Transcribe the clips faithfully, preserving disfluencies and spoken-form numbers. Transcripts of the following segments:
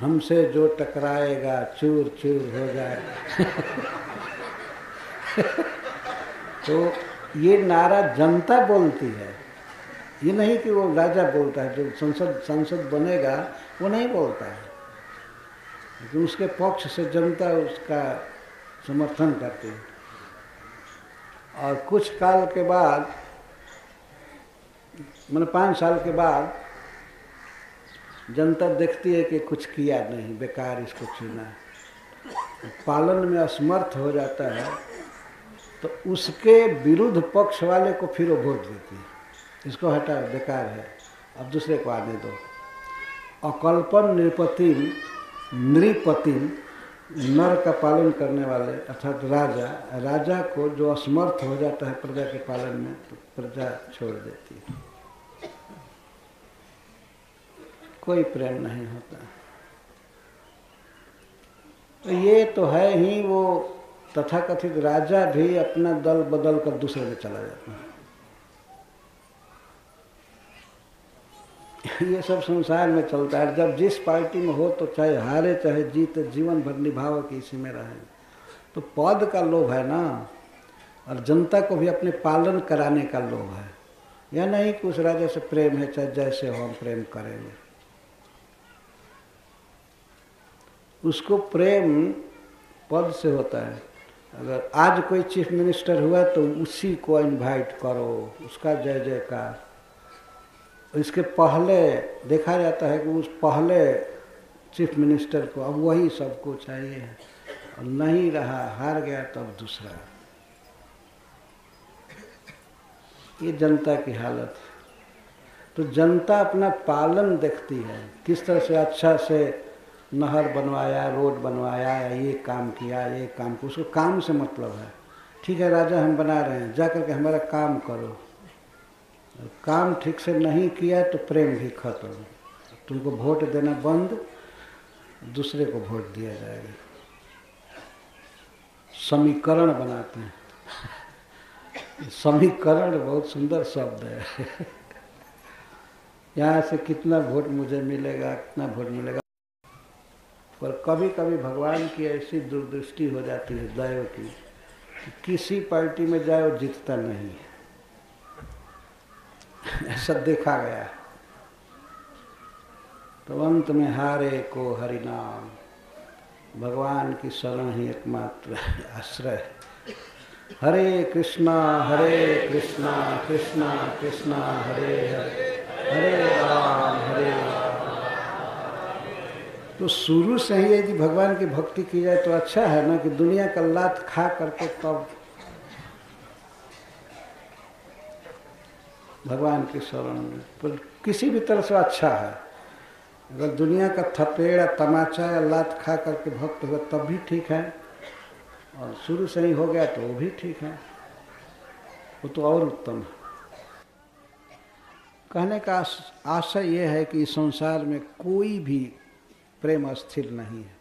हमसे जो टकराएगा चूर चूर हो जाएगा। तो ये नारा जनता बोलती है, ये नहीं कि वो राजा बोलता है। जो संसद सांसद बनेगा वो नहीं बोलता है, लेकिन उसके पक्ष से जनता उसका समर्थन करती है। और कुछ काल के बाद, मतलब पाँच साल के बाद, जनता देखती है कि कुछ किया नहीं, बेकार इसको चुना, पालन में असमर्थ हो जाता है, तो उसके विरुद्ध पक्ष वाले को फिर वो वोट देती है, इसको हटाओ बेकार है, अब दूसरे को आने दो। अकल्पन निरपतिम नृपतिम, नर का पालन करने वाले अर्थात राजा, राजा को जो असमर्थ हो जाता है प्रजा के पालन में, तो प्रजा छोड़ देती है, कोई प्रेम नहीं होता। तो ये तो है ही, वो तथाकथित राजा भी अपना दल बदल कर दूसरे में चला जाता है। ये सब संसार में चलता है। जब जिस पार्टी में हो, तो चाहे हारे चाहे जीते, जीवन भर निभाओ कि इसी में रहे। तो पद का लोभ है ना, और जनता को भी अपने पालन कराने का लोभ है। यह नहीं कि उस राजा से प्रेम है, चाहे जैसे हो हम प्रेम करेंगे। उसको प्रेम पद से होता है। अगर आज कोई चीफ मिनिस्टर हुआ तो उसी को इनवाइट करो, उसका जय जयकार। इसके पहले देखा जाता है कि उस पहले चीफ मिनिस्टर को, अब वही सबको चाहिए, और नहीं रहा, हार गया तब दूसरा। ये जनता की हालत। तो जनता अपना पालन देखती है, किस तरह से अच्छा से नहर बनवाया, रोड बनवाया, ये काम किया, ये काम किया, उसको काम से मतलब है। ठीक है राजा, हम बना रहे हैं, जा करके हमारा काम करो। काम ठीक से नहीं किया तो प्रेम भी खत्म, तुमको वोट देना बंद, दूसरे को वोट दिया जाएगा। समीकरण बनाते हैं। समीकरण बहुत सुंदर शब्द है। यहाँ से कितना वोट मुझे मिलेगा, कितना वोट मिलेगा। पर कभी कभी भगवान की ऐसी दुर्दृष्टि हो जाती है, दैव की, कि किसी पार्टी में जाए वो जीतता नहीं है। ऐसा देखा गया। तो अंत में हारे को हरिनाम, भगवान की शरण ही एकमात्र आश्रय। हरे कृष्णा हरे कृष्णा कृष्णा कृष्णा हरे हरे, हरे राम हरे राम। तो शुरू से ही यदि भगवान की भक्ति की जाए तो अच्छा है ना, कि दुनिया का लात खा करके तब भगवान की शरण में। पर किसी भी तरह से अच्छा है। अगर दुनिया का थपेड़ या तमाचा या लात खा करके भक्त होगा तब भी ठीक है, और शुरू से ही हो गया तो वो भी ठीक है, वो तो और उत्तम है। कहने का आशय ये है कि इस संसार में कोई भी प्रेम अस्थिर नहीं है,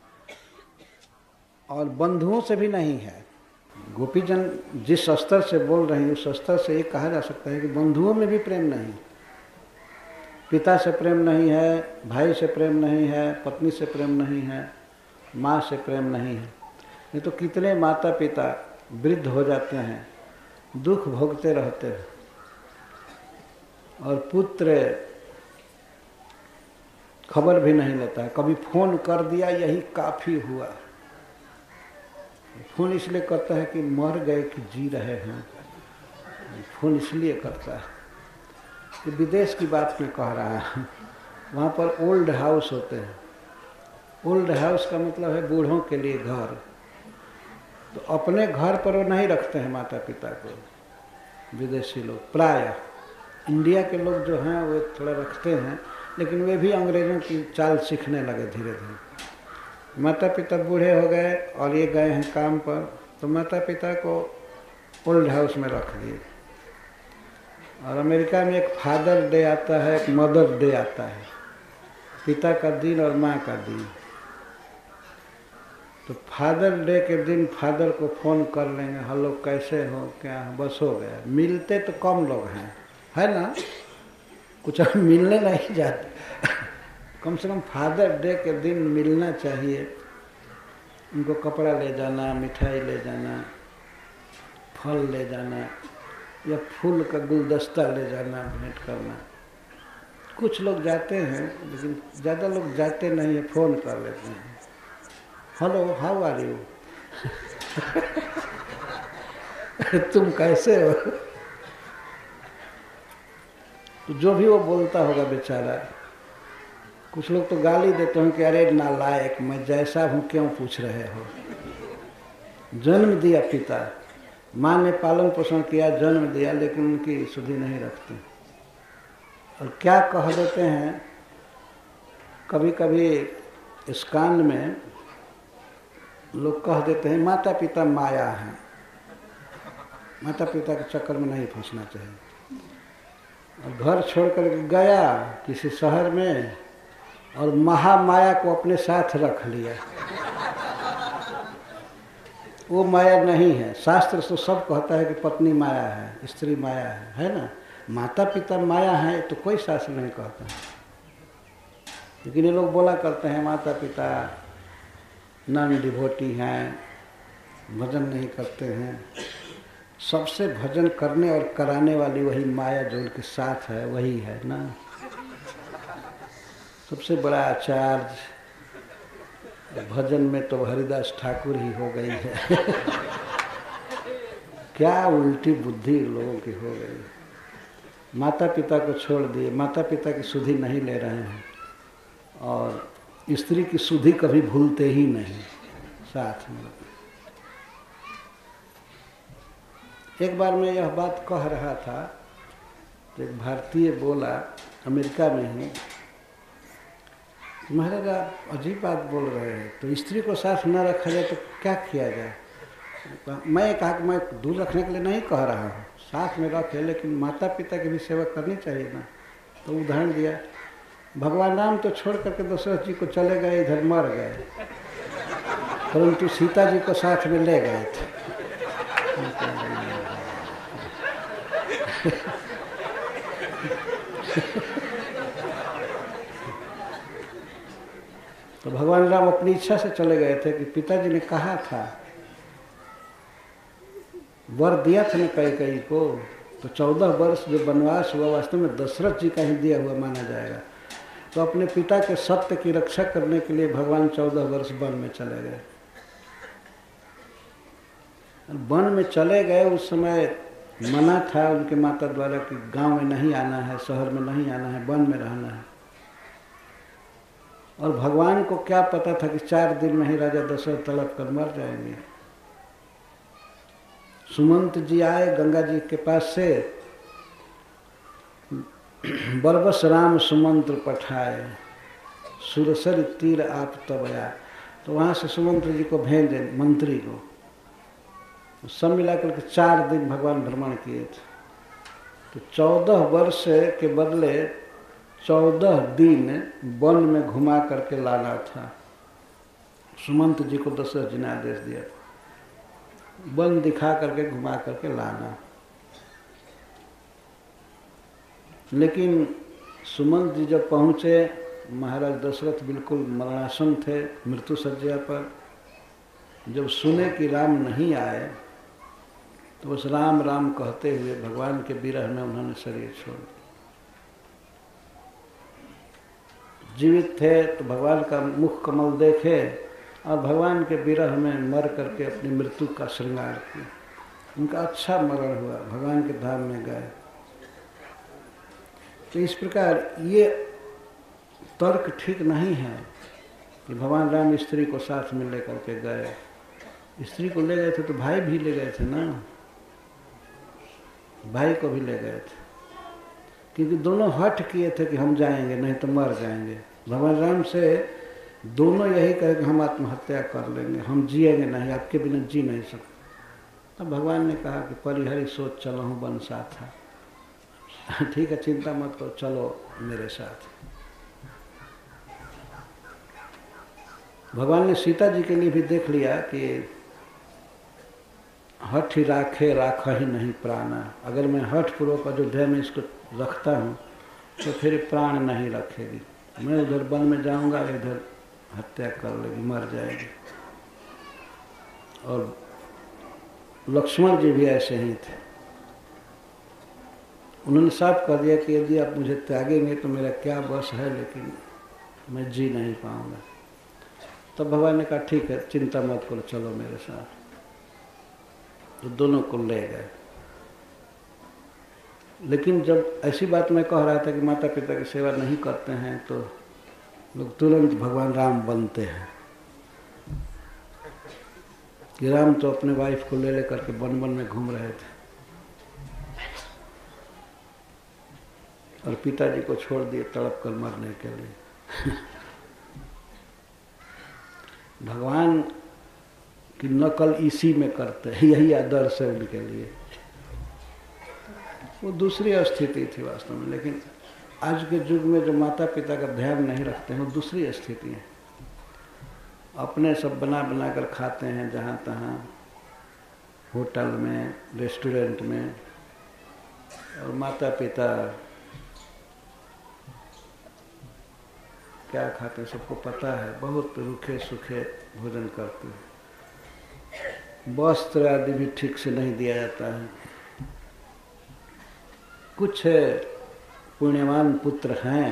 और बंधुओं से भी नहीं है। गोपीजन जिस स्तर से बोल रहे हैं, उस स्तर से ये कहा जा सकता है कि बंधुओं में भी प्रेम नहीं, पिता से प्रेम नहीं है, भाई से प्रेम नहीं है, पत्नी से प्रेम नहीं है, माँ से प्रेम नहीं है। नहीं तो कितने माता पिता वृद्ध हो जाते हैं, दुख भोगते रहते हैं, और पुत्र खबर भी नहीं लेता है। कभी फोन कर दिया यही काफ़ी हुआ। फोन इसलिए करता है कि मर गए कि जी रहे हैं, फोन इसलिए करता है कि विदेश की बात में कह रहा है। वहाँ पर ओल्ड हाउस होते हैं। ओल्ड हाउस का मतलब है बूढ़ों के लिए घर। तो अपने घर पर वो नहीं रखते हैं माता पिता को, विदेशी लोग प्रायः। इंडिया के लोग जो हैं वो थोड़ा रखते हैं, लेकिन वे भी अंग्रेजों की चाल सीखने लगे धीरे धीरे। माता पिता बूढ़े हो गए और ये गए हैं काम पर, तो माता पिता को ओल्ड हाउस में रख दिए। और अमेरिका में एक फादर डे आता है, एक मदर डे आता है, पिता का दिन और माँ का दिन। तो फादर डे के दिन फादर को फ़ोन कर लेंगे, हेलो कैसे हो, क्या हो, बस हो गया। मिलते तो कम लोग हैं, है ना, कुछ मिलने नहीं जाते। कम से कम फादर डे के दिन मिलना चाहिए। उनको कपड़ा ले जाना, मिठाई ले जाना, फल ले जाना या फूल का गुलदस्ता ले जाना, भेंट करना। कुछ लोग जाते हैं लेकिन ज़्यादा लोग जाते नहीं है, फ़ोन कर लेते हैं, हेलो हाउ आर यू, तुम कैसे हो। तो जो भी वो बोलता होगा बेचारा। कुछ लोग तो गाली देते हैं कि अरे नालायक, मैं जैसा हूँ क्यों पूछ रहे हो, जन्म दिया पिता, माँ ने पालन पोषण किया, जन्म दिया, लेकिन उनकी सुधि नहीं रखती। और क्या कह देते हैं कभी कभी इस्कान में लोग कह देते हैं माता पिता माया हैं, माता पिता के चक्कर में नहीं फंसना चाहिए। और घर छोड़ कर गया किसी शहर में और महामाया को अपने साथ रख लिया, वो माया नहीं है। शास्त्र तो सब कहता है कि पत्नी माया है, स्त्री माया है, है ना। माता पिता माया है तो कोई शास्त्र नहीं कहता, लेकिन ये लोग बोला करते हैं माता पिता नॉन डिवोटी हैं, भजन नहीं करते हैं। सबसे भजन करने और कराने वाली वही माया जो उनके साथ है, वही है ना। सबसे बड़ा आचार्य भजन में तो हरिदास ठाकुर ही हो गई है। क्या उल्टी बुद्धि लोगों की हो गई। माता पिता को छोड़ दिए, माता पिता की सुधि नहीं ले रहे हैं और स्त्री की सुधि कभी भूलते ही नहीं। साथ में एक बार मैं यह बात कह रहा था तो एक भारतीय बोला, अमेरिका में ही, महाराज आप अजीब बात बोल रहे हैं, तो स्त्री को साथ न रखा जाए तो क्या किया जाए। मैं कहा कि मैं दूर रखने के लिए नहीं कह रहा हूँ, साथ में रखे लेकिन माता पिता की भी सेवा करनी चाहिए ना। तो उदाहरण दिया, भगवान राम तो छोड़ करके दशरथ जी को चले गए, इधर मर गए, परंतु सीता जी को साथ में ले गए थे। तो भगवान राम अपनी इच्छा से चले गए थे कि पिताजी ने कहा था, वर दिया था ना कैकेयी को, तो चौदह वर्ष जो वनवास हुआ वास्तव में दशरथ जी का ही दिया हुआ माना जाएगा। तो अपने पिता के सत्य की रक्षा करने के लिए भगवान चौदह वर्ष वन में चले गए। वन में चले गए, उस समय मना था उनके माता द्वारा कि गांव में नहीं आना है, शहर में नहीं आना है, वन में रहना है। और भगवान को क्या पता था कि चार दिन में ही राजा दशरथ तड़प कर मर जाएंगे। सुमंत जी आए गंगा जी के पास से, बरबस राम सुमंत्र पठाए, सुरसर तीर आप तबया। तो वहाँ से सुमंत्र जी को भेजे मंत्री को। सब मिलाकर के चार दिन भगवान भ्रमण किए थे। तो चौदह वर्ष के बदले चौदह दिन वन में घुमा करके लाना था। सुमंत जी को दशरथ जी ने आदेश दिया, वन दिखा करके घुमा करके लाना। लेकिन सुमंत जी जब पहुँचे, महाराज दशरथ बिल्कुल मरणासन थे, मृत्यु शैया पर। जब सुने कि राम नहीं आए तो बस राम राम कहते हुए भगवान के विरह में उन्होंने शरीर छोड़ दिया। जीवित थे तो भगवान का मुख कमल देखे और भगवान के विरह में मर करके अपनी मृत्यु का श्रृंगार किया। उनका अच्छा मरण हुआ, भगवान के धाम में गए। तो इस प्रकार ये तर्क ठीक नहीं है कि भगवान राम स्त्री को साथ में ले करके गए। स्त्री को ले गए थे तो भाई भी ले गए थे ना, भाई को भी ले गए थे, क्योंकि दोनों हट किए थे कि हम जाएंगे नहीं तो मर जाएंगे। भगवान राम से दोनों यही कहे कि हम आत्महत्या कर लेंगे, हम जिएंगे नहीं, आपके बिना जी नहीं सकते। तब भगवान ने कहा कि परिहरी सोच चलो हूँ बन साथ था, ठीक है चिंता मत करो, चलो मेरे साथ। भगवान ने सीता जी के लिए भी देख लिया कि हठ ही राखे राख ही नहीं प्राणा, अगर मैं हठ पूर्वक अयोध्या में इसको रखता हूँ तो फिर प्राण नहीं रखेगी। मैं उधर वन में जाऊंगा, इधर हत्या कर लेगी, मर जाएगी। और लक्ष्मण जी भी ऐसे ही थे, उन्होंने साफ कर दिया कि यदि आप मुझे त्यागेंगे तो मेरा क्या बस है, लेकिन मैं जी नहीं पाऊंगा। तब भगवान ने कहा ठीक है, चिंता मत करो, चलो मेरे साथ। तो दोनों को ले गए। लेकिन जब ऐसी बात मैं कह रहा था कि माता पिता की सेवा नहीं करते हैं तो लोग तुरंत भगवान राम बनते हैं कि राम तो अपने वाइफ को ले ले करके वन वन में घूम रहे थे और पिताजी को छोड़ दिए तड़प कर मरने के लिए। भगवान की नकल इसी में करते हैं, यही आदर्श है उनके लिए। वो दूसरी स्थिति थी वास्तव में, लेकिन आज के युग में जो माता पिता का ध्यान नहीं रखते हैं वो दूसरी स्थिति है। अपने सब बना बना कर खाते हैं जहाँ तहाँ, होटल में, रेस्टोरेंट में, और माता पिता क्या खाते हैं सबको पता है। बहुत रूखे सूखे भोजन करते हैं, वस्त्र आदि भी ठीक से नहीं दिया जाता है। कुछ पुण्यवान पुत्र हैं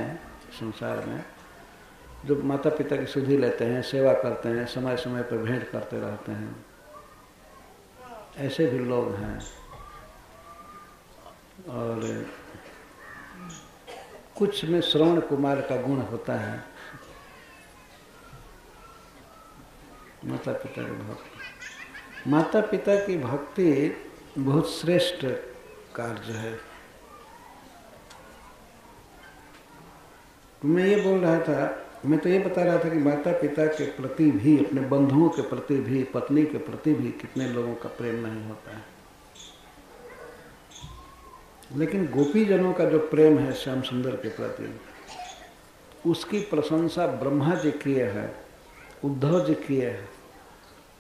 संसार में जो माता पिता की सुधि लेते हैं, सेवा करते हैं, समय समय पर भेंट करते रहते हैं, ऐसे भी लोग हैं। और कुछ में श्रवण कुमार का गुण होता है माता पिता की भक्ति। माता पिता की भक्ति बहुत श्रेष्ठ कार्य है। मैं ये बोल रहा था, मैं तो ये बता रहा था कि माता पिता के प्रति भी, अपने बंधुओं के प्रति भी, पत्नी के प्रति भी कितने लोगों का प्रेम नहीं होता है। लेकिन गोपीजनों का जो प्रेम है श्याम सुंदर के प्रति, उसकी प्रशंसा ब्रह्मा जी किए हैं, उद्धव जी किए हैं,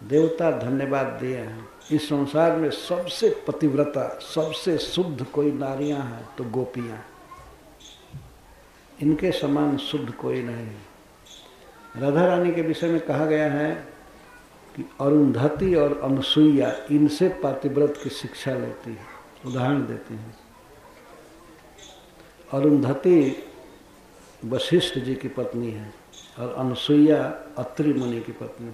देवता धन्यवाद दिए हैं। इस संसार में सबसे पतिव्रता, सबसे शुद्ध कोई नारियां हैं तो गोपियां, इनके समान शुद्ध कोई नहीं। राधा रानी के विषय में कहा गया है कि अरुंधति और अनुसुईया इनसे पातिव्रत की शिक्षा लेती है, उदाहरण देती है। अरुंधति वशिष्ठ जी की पत्नी है और अनुसुईया अत्रि मुनि की पत्नी,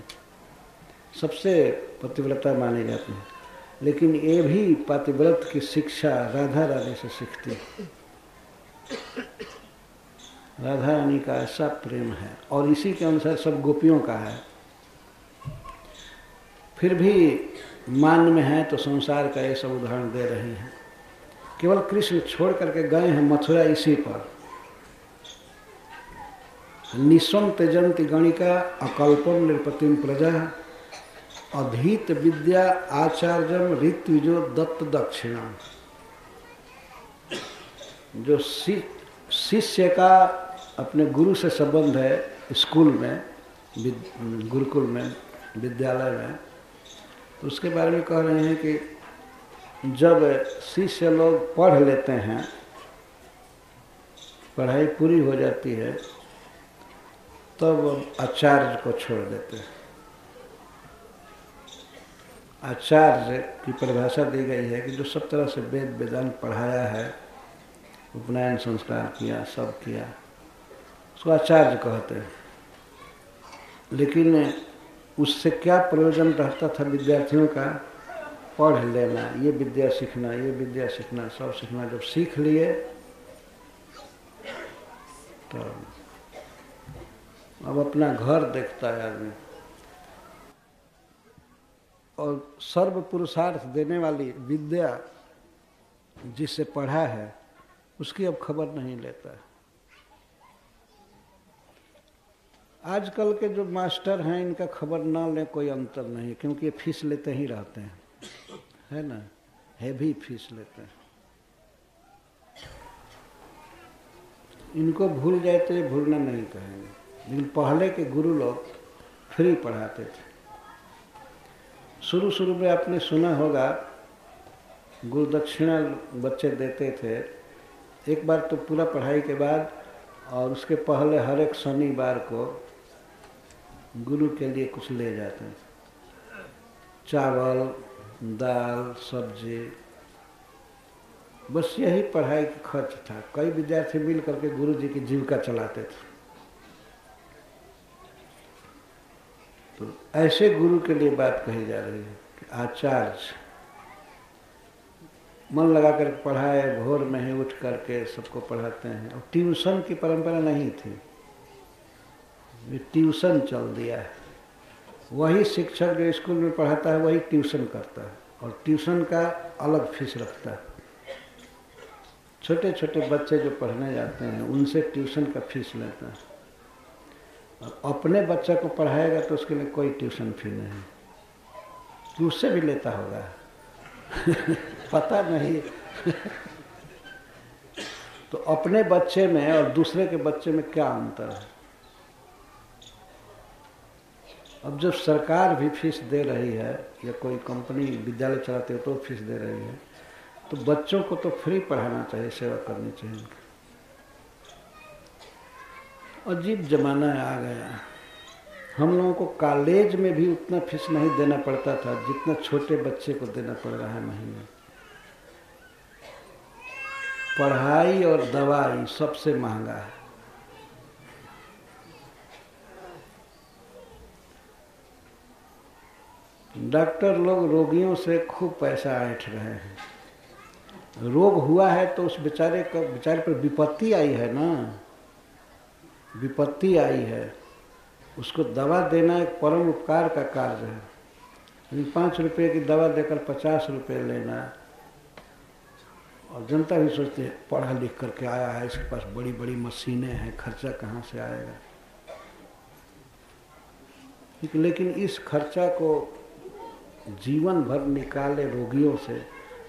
सबसे पतिव्रता मानी जाती है। लेकिन ये भी पातिव्रत की शिक्षा राधा रानी से सीखती है। राधा रानी का ऐसा प्रेम है और इसी के अनुसार सब गोपियों का है। फिर भी मान में है तो संसार का ये सब उदाहरण दे रही हैं। केवल कृष्ण छोड़ करके गए हैं मथुरा इसी पर। निस्वं त्यजंति गणिका अकल्पम निरपतिम प्रजा अधीत विद्या आचार्यम ऋत्विजो दत्त दक्षिणा। जो सिख शिष्य का अपने गुरु से संबंध है, स्कूल में, गुरुकुल में, विद्यालय में, तो उसके बारे में कह रहे हैं कि जब शिष्य लोग पढ़ लेते हैं, पढ़ाई पूरी हो जाती है, तब तो आचार्य को छोड़ देते हैं। आचार्य की परिभाषा दी गई है कि जो सब तरह से वेद वेदांत पढ़ाया है, उपनयन संस्कार किया, सब किया, उसको आचार्य कहते हैं। लेकिन उससे क्या प्रयोजन रहता था विद्यार्थियों का? पढ़ लेना, ये विद्या सीखना, ये विद्या सीखना, सब सीखना। जब सीख लिए तो अब अपना घर देखता है आदमी। और सर्व पुरुषार्थ देने वाली विद्या जिससे पढ़ा है उसकी अब खबर नहीं लेता है। आजकल के जो मास्टर हैं इनका खबर ना ले कोई अंतर नहीं, क्योंकि ये फीस लेते ही रहते हैं, है ना, हैवी फीस लेते हैं। इनको भूल जाए तो ये भूलना नहीं कहेंगे। लेकिन पहले के गुरु लोग फ्री पढ़ाते थे। शुरू शुरू में आपने सुना होगा गुरुदक्षिणा बच्चे देते थे। एक बार तो पूरा पढ़ाई के बाद और उसके पहले हर एक शनिवार को गुरु के लिए कुछ ले जाते हैं, चावल, दाल, सब्जी, बस यही पढ़ाई का खर्च था। कई विद्यार्थी मिल करके गुरु जी की जीविका चलाते थे। तो ऐसे गुरु के लिए बात कही जा रही है कि आचार्य मन लगा कर पढ़ाए, भोर में ही उठ करके सबको पढ़ाते हैं। और ट्यूशन की परंपरा नहीं थी, ट्यूशन चल दिया है। वही शिक्षक जो स्कूल में पढ़ाता है वही ट्यूशन करता है, और ट्यूशन का अलग फीस रखता है। छोटे छोटे बच्चे जो पढ़ने जाते हैं उनसे ट्यूशन का फीस लेता है, और अपने बच्चा को पढ़ाएगा तो उसके लिए कोई ट्यूशन फी नहीं, तो उससे भी लेता होगा पता नहीं तो अपने बच्चे में और दूसरे के बच्चे में क्या अंतर है? अब जब सरकार भी फीस दे रही है या कोई कंपनी विद्यालय चलाती है तो फीस दे रही है, तो बच्चों को तो फ्री पढ़ाना चाहिए, सेवा करनी चाहिए। अजीब जमाना आ गया। हम लोगों को कॉलेज में भी उतना फीस नहीं देना पड़ता था जितना छोटे बच्चे को देना पड़ रहा है महीने। पढ़ाई और दवाई सबसे महंगा है। डॉक्टर लोग रोगियों से खूब पैसा ऐंठ रहे हैं। रोग हुआ है तो उस बेचारे का बेचारे पर विपत्ति आई है ना, विपत्ति आई है, उसको दवा देना एक परम उपकार का कार्य है। लेकिन पाँच रुपये की दवा देकर पचास रुपये लेना, और जनता भी सोचती है पढ़ा लिख करके आया है, इसके पास बड़ी बड़ी मशीनें हैं, खर्चा कहाँ से आएगा। लेकिन इस खर्चा को जीवन भर निकाले रोगियों से,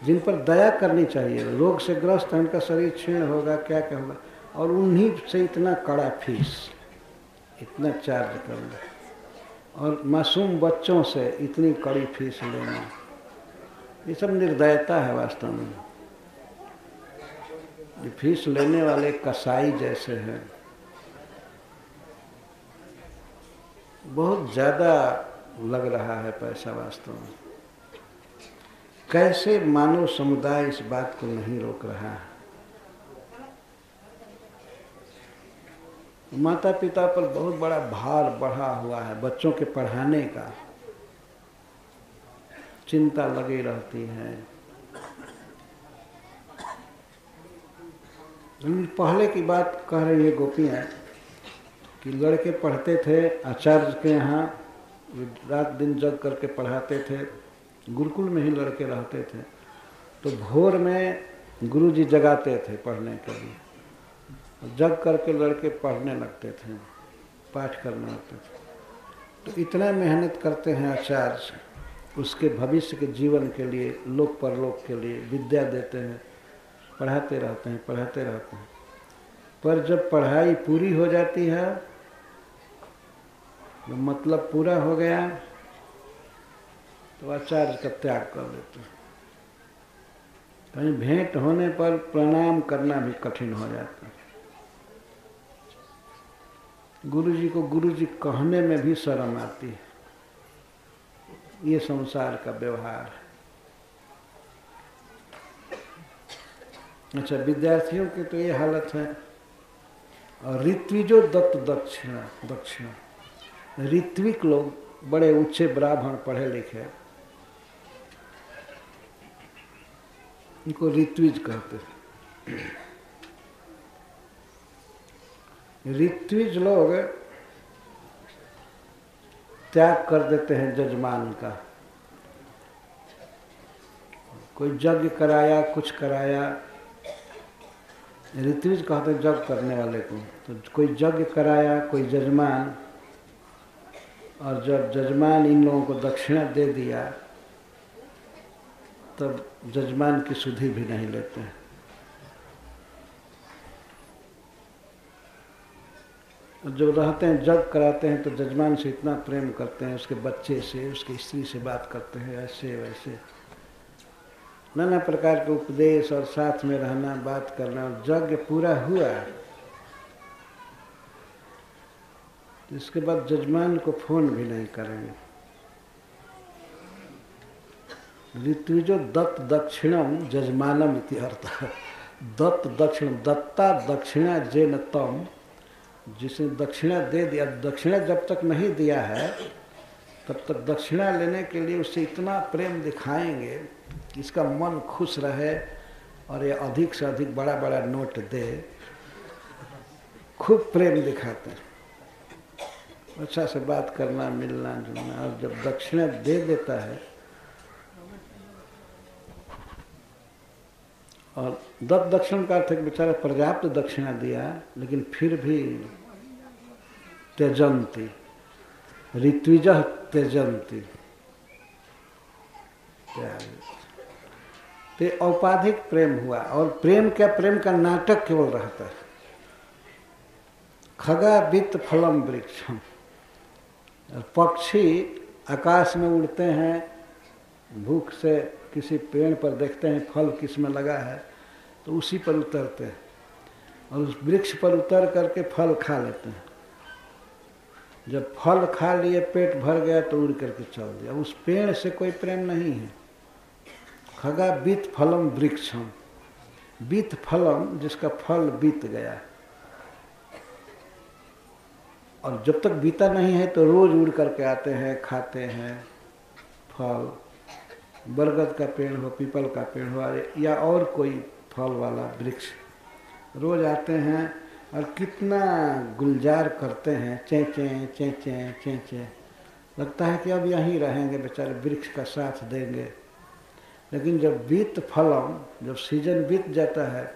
जिन पर दया करनी चाहिए। रोग से ग्रस्त हैं, उनका शरीर क्षीण होगा, क्या क्या होगा, और उन्हीं से इतना कड़ा फीस, इतना चार्ज करना, और मासूम बच्चों से इतनी कड़ी फीस लेना, ये सब निर्दयता है वास्तव में। ये फीस लेने वाले कसाई जैसे हैं। बहुत ज़्यादा लग रहा है पैसा वास्तव में। कैसे मानव समुदाय इस बात को नहीं रोक रहा है? माता पिता पर बहुत बड़ा भार बढ़ा हुआ है। बच्चों के पढ़ाने का चिंता लगी रहती है। पहले की बात कह रही है गोपियाँ कि लड़के पढ़ते थे आचार्य के यहाँ, रात दिन जग करके पढ़ाते थे, गुरुकुल में ही लड़के रहते थे। तो भोर में गुरुजी जगाते थे पढ़ने के लिए, जग करके लड़के पढ़ने लगते थे, पाठ करने लगते थे। तो इतना मेहनत करते हैं आचार्य, उसके भविष्य के जीवन के लिए, लोक परलोक के लिए विद्या देते हैं, पढ़ाते रहते हैं, पढ़ाते रहते हैं। पर जब पढ़ाई पूरी हो जाती है, मतलब पूरा हो गया, तो आचार्य का त्याग कर देते हैं। कहीं भेंट होने पर प्रणाम करना भी कठिन हो जाता है। गुरुजी को गुरुजी कहने में भी शर्म आती है। ये संसार का व्यवहार है। अच्छा, विद्यार्थियों की तो ये हालत है। और ऋत्विजो दत्त दक्षिणा दक्षिणा ऋत्विक लोग बड़े ऊंचे ब्राह्मण पढ़े लिखे, इनको ऋत्विज कहते हैं। ऋत्विज लोग त्याग कर देते हैं जजमान का। कोई यज्ञ कराया, कुछ कराया, ऋत्विज कहते हैं यज्ञ करने वाले को। तो कोई यज्ञ कराया, कोई जजमान, और जब जजमान इन लोगों को दक्षिणा दे दिया, तब जजमान की सुधि भी नहीं लेते हैं। और जब रहते हैं, जग कराते हैं, तो जजमान से इतना प्रेम करते हैं, उसके बच्चे से, उसके स्त्री से बात करते हैं, ऐसे वैसे नाना प्रकार के उपदेश और साथ में रहना, बात करना। और यज्ञ पूरा हुआ, तो इसके बाद जजमान को फोन भी नहीं करेंगे। ऋत्विजो दत्त दक्षिणम जजमानम इति अर्थः। दत्त दक्षिण, दत्ता दक्षिणा जेन तम, जिसने दक्षिणा दे दिया। दक्षिणा जब तक नहीं दिया है तब तक दक्षिणा लेने के लिए उससे इतना प्रेम दिखाएंगे कि इसका मन खुश रहे और ये अधिक से अधिक बड़ा बड़ा नोट दे। खूब प्रेम दिखाते हैं, अच्छा से बात करना, मिलना जुलना। और जब दक्षिणा दे देता है, और दत्त दक्षिण का अर्थ बेचारा पर्याप्त दक्षिणा दिया लेकिन फिर भी त्यजंती, ऋत्विजः त्यजंती। ते औपाधिक प्रेम हुआ, और प्रेम क्या, प्रेम का नाटक केवल रहता है। खगा वित्त फलम वृक्षम, पक्षी आकाश में उड़ते हैं, भूख से किसी पेड़ पर देखते हैं फल किस में लगा है तो उसी पर उतरते हैं और उस वृक्ष पर उतर करके फल खा लेते हैं। जब फल खा लिए, पेट भर गया तो उड़ करके चल दिया। उस पेड़ से कोई प्रेम नहीं है। खगा बीत फलम वृक्षम, बीत फलम जिसका फल बीत गया, और जब तक बीता नहीं है तो रोज उड़ करके आते हैं, खाते हैं फल। बरगद का पेड़ हो, पीपल का पेड़ हो, या और कोई फल वाला वृक्ष, रोज आते हैं और कितना गुलजार करते हैं, चें चें चें चें चें चें। लगता है कि अब यहीं रहेंगे बेचारे, वृक्ष का साथ देंगे। लेकिन जब बीत फलम, जब सीजन बीत जाता है,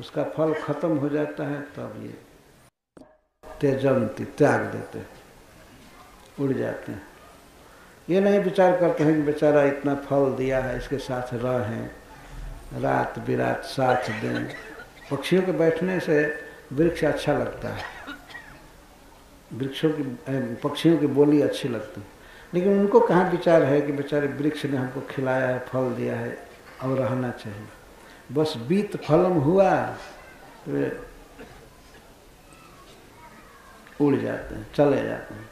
उसका फल खत्म हो जाता है, तब ये त्यजंती, त्याग देते हैं, उड़ जाते हैं। ये नहीं विचार करते हैं कि बेचारा इतना फल दिया है, इसके साथ रहें, रात बिरात साथ दें। पक्षियों के बैठने से वृक्ष अच्छा लगता है, वृक्षों की, पक्षियों की बोली अच्छी लगती है, लेकिन उनको कहाँ विचार है कि बेचारे वृक्ष ने हमको खिलाया है, फल दिया है और रहना चाहिए। बस बीत फलम हुआ तो उड़ जाते हैं, चले जाते हैं।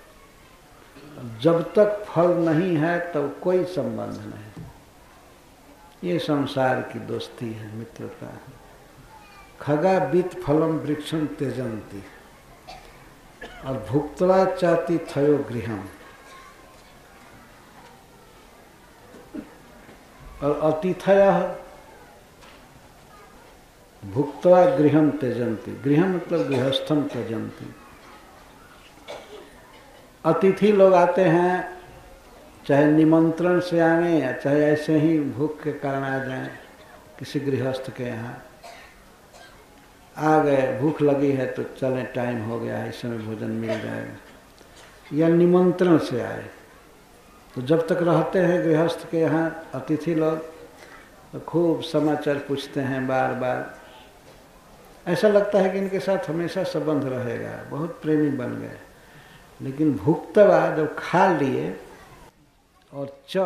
जब तक फल नहीं है तब तो कोई संबंध नहीं। ये संसार की दोस्ती है, मित्रता है। खगा बीत फलम वृक्षम त्यजंती, और भुक्त्वा चाति थयो गृहम, और अतिथयः भुक्त्वा गृहम त्यजंती। गृहम मतलब गृहस्थम त्यजंती। अतिथि लोग आते हैं, चाहे निमंत्रण से आने या चाहे ऐसे ही भूख के कारण आ जाएं किसी गृहस्थ के यहाँ। आ गए, भूख लगी है तो चलें, टाइम हो गया है, इस समय भोजन मिल जाएगा। या निमंत्रण से आए, तो जब तक रहते हैं गृहस्थ के यहाँ अतिथि लोग तो खूब समाचार पूछते हैं बार बार। ऐसा लगता है कि इनके साथ हमेशा संबंध रहेगा, बहुत प्रेमी बन गए। लेकिन भुक्तवा जब खा लिए, और च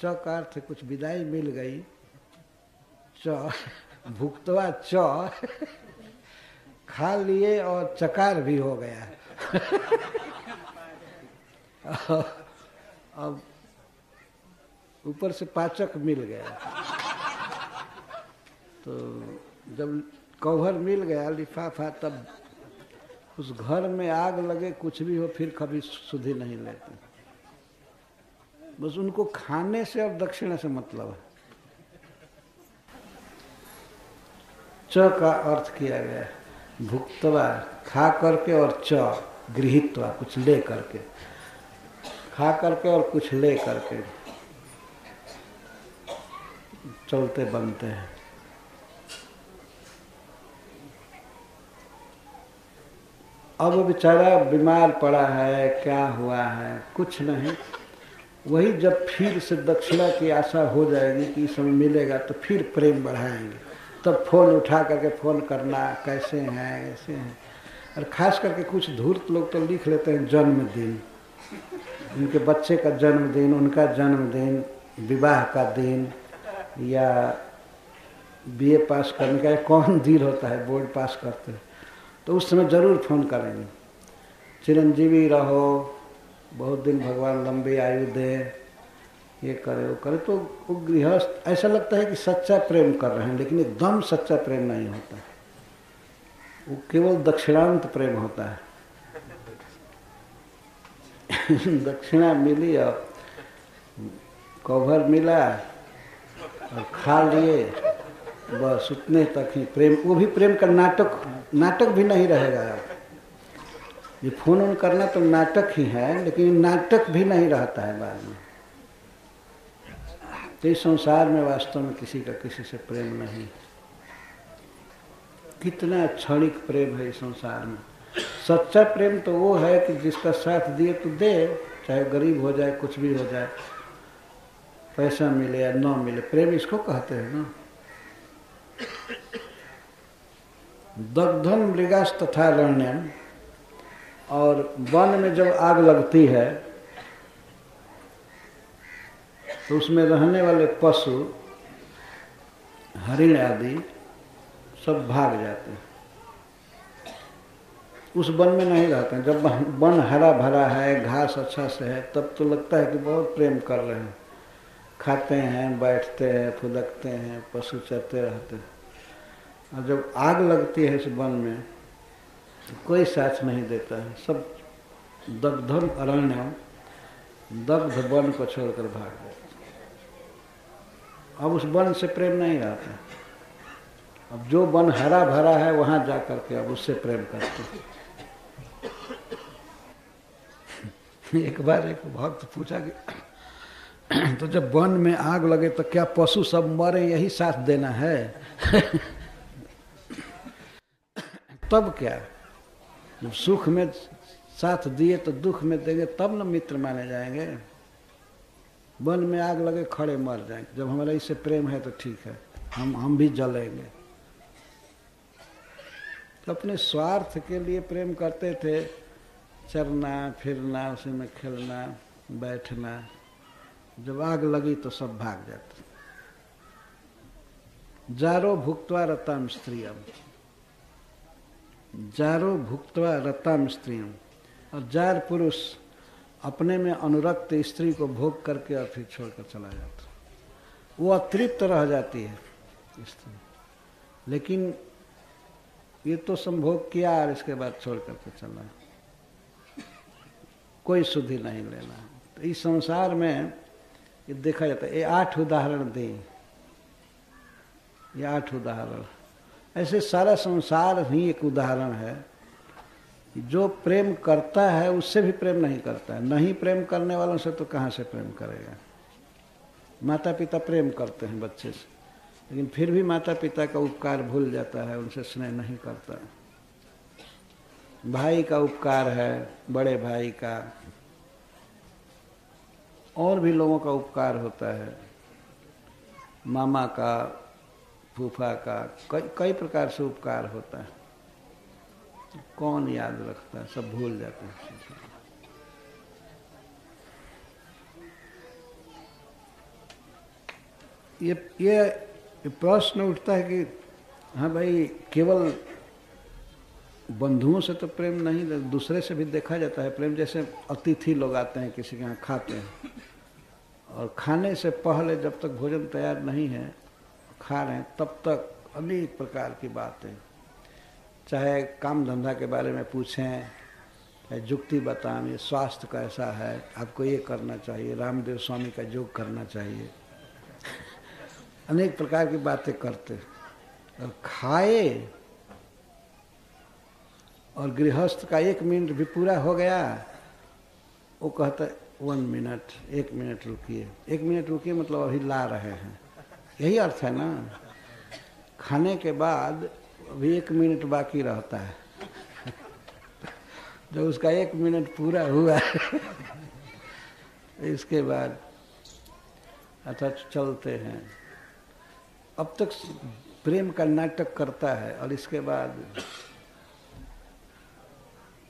च का अर्थ कुछ विदाई मिल गई, च भुक्तवा च खा लिए और चकार भी हो गया। अब ऊपर से पाचक मिल गया, तो जब कवर मिल गया, लिफाफा, तब उस घर में आग लगे कुछ भी हो फिर कभी सुधि नहीं लेते। बस उनको खाने से और दक्षिणा से मतलब है। च का अर्थ किया गया है भुक्तवा खा करके, और च गृहीतवा कुछ ले करके, खा करके और कुछ ले करके चलते बनते हैं। अब बेचारा बीमार पड़ा है, क्या हुआ है, कुछ नहीं। वही जब फिर से दक्षिणा की आशा हो जाएगी कि इस समय मिलेगा तो फिर प्रेम बढ़ाएंगे, तब फोन उठा करके फ़ोन करना, कैसे हैं कैसे हैं। और ख़ास करके कुछ धूर्त लोग तो लिख लेते हैं जन्मदिन, उनके बच्चे का जन्मदिन, उनका जन्मदिन, विवाह का दिन, या बीए पास करने का कौन दिन होता है, बोर्ड पास करते हैं तो उस समय ज़रूर फ़ोन करेंगे। चिरंजीवी रहो, बहुत दिन भगवान लंबी आयु दे, ये करे वो करे। तो वो गृहस्थ ऐसा लगता है कि सच्चा प्रेम कर रहे हैं, लेकिन एकदम सच्चा प्रेम नहीं होता, वो केवल दक्षिणांत प्रेम होता है। दक्षिणा मिली और कवर मिला और खा लिए, बस उतने तक ही प्रेम। वो भी प्रेम का नाटक, नाटक भी नहीं रहेगा। ये फोन ऑन करना तो नाटक ही है, लेकिन नाटक भी नहीं रहता है बाद में। तो इस संसार में वास्तव में किसी का किसी से प्रेम नहीं। कितना क्षणिक प्रेम है इस संसार में। सच्चा प्रेम तो वो है कि जिसका साथ दिए तो दे, चाहे गरीब हो जाए, कुछ भी हो जाए, पैसा मिले या ना मिले, प्रेम इसको कहते हैं ना। दग्धन मृगास तथा रण्यम, और वन में जब आग लगती है तो उसमें रहने वाले पशु, हरिण आदि सब भाग जाते हैं, उस वन में नहीं रहते हैं। जब वन हरा भरा है, घास अच्छा से है, तब तो लगता है कि बहुत प्रेम कर रहे हैं, खाते हैं, बैठते हैं, फुदकते हैं, पशु चरते रहते हैं। और जब आग लगती है इस वन में तो कोई साथ नहीं देता है, सब दग्धम अरण्यम, दग्ध वन को छोड़कर भाग जाते। अब उस वन से प्रेम नहीं रहता। अब जो वन हरा भरा है वहाँ जा करके अब उससे प्रेम करते हैं। एक बार एक भक्त पूछा कि तो जब वन में आग लगे तो क्या पशु सब मरे, यही साथ देना है? तब क्या, जब सुख में साथ दिए तो दुख में देंगे, तब न मित्र माने जाएंगे। वन में आग लगे खड़े मर जाएंगे, जब हमारा इससे प्रेम है तो ठीक है, हम हम भी जलेंगे। तो अपने स्वार्थ के लिए प्रेम करते थे, चरना फिरना, उसी में खेलना बैठना। जब आग लगी तो सब भाग जाते। जारो भुक्त्वा रताम स्त्रियम, जारो भुक्त्वा रताम स्त्रियम, और जार पुरुष अपने में अनुरक्त स्त्री को भोग करके और फिर छोड़कर चला जाता। वो अतृप्त रह जाती है स्त्री, लेकिन ये तो संभोग किया और इसके बाद छोड़ करके चला, कोई शुद्धि नहीं लेना। तो इस संसार में ये देखा जाता है। ये आठ उदाहरण दी, ये आठ उदाहरण, ऐसे सारा संसार ही एक उदाहरण है। जो प्रेम करता है उससे भी प्रेम नहीं करता है, नहीं प्रेम करने वालों से तो कहाँ से प्रेम करेगा। माता पिता प्रेम करते हैं बच्चे से, लेकिन फिर भी माता पिता का उपकार भूल जाता है, उनसे स्नेह नहीं करता। भाई का उपकार है, बड़े भाई का, और भी लोगों का उपकार होता है, मामा का, फूफा का, कई कई प्रकार से उपकार होता है। कौन याद रखता है, सब भूल जाते हैं। ये ये प्रश्न उठता है कि हाँ भाई, केवल बंधुओं से तो प्रेम नहीं, दूसरे से भी देखा जाता है प्रेम। जैसे अतिथि लोग आते हैं किसी के यहाँ, खाते हैं, और खाने से पहले जब तक भोजन तैयार नहीं है, खा रहे हैं, तब तक अनेक प्रकार की बातें, चाहे काम धंधा के बारे में पूछें, चाहे जुक्ति बताएं, ये स्वास्थ्य कैसा है, आपको ये करना चाहिए, रामदेव स्वामी का योग करना चाहिए, अनेक प्रकार की बातें करते और खाए। और गृहस्थ का एक मिनट भी पूरा हो गया, वो कहता वन मिनट, एक मिनट रुकिए, एक मिनट रुकिए, मतलब अभी ला रहे हैं, यही अर्थ है ना। खाने के बाद अभी एक मिनट बाकी रहता है। जब उसका एक मिनट पूरा हुआ इसके बाद अच्छा चलते हैं। अब तक प्रेम का नाटक करता है और इसके बाद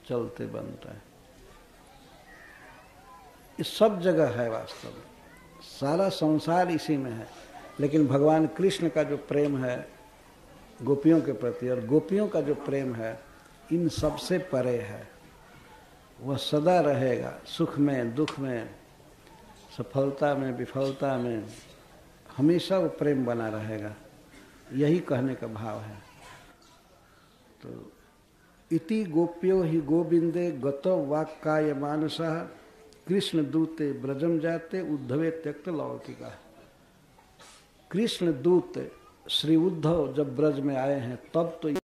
चलते बनता है। ये सब जगह है वास्तव में, सारा संसार इसी में है। लेकिन भगवान कृष्ण का जो प्रेम है गोपियों के प्रति, और गोपियों का जो प्रेम है, इन सबसे परे है। वह सदा रहेगा, सुख में दुख में, सफलता में विफलता में, हमेशा वो प्रेम बना रहेगा, यही कहने का भाव है। तो इति गोप्यो हि गोविंदे गतो वाक्काय मानसः कृष्ण दूते ब्रजम जाते उद्धवे त्यक्त लौकिका। कृष्ण दूत श्री उद्धव जब ब्रज में आए हैं तब तो